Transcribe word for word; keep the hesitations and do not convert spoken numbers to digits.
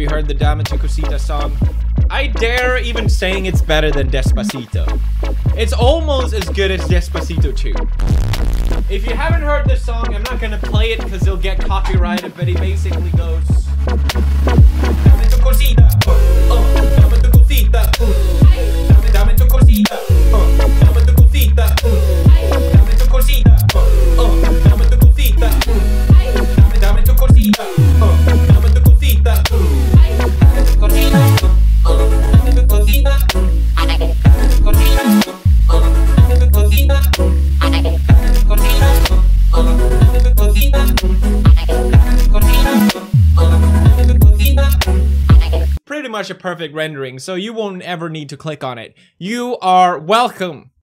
Have you heard the Dame Tu Cosita song? I dare even saying it's better than Despacito. It's almost as good as Despacito two. If you haven't heard this song, I'm not gonna play it because it'll get copyrighted, but he basically goes... Dame tu cosita, oh, oh, dame tu cosita, oh, dame tu cosita, oh, dame tu cosita, oh, dame tu cosita, oh, oh, dame tu cosita, oh, dame tu cosita, oh, dame tu cosita, oh, dame tu cosita. Pretty much a perfect rendering, so you won't ever need to click on it. You are welcome.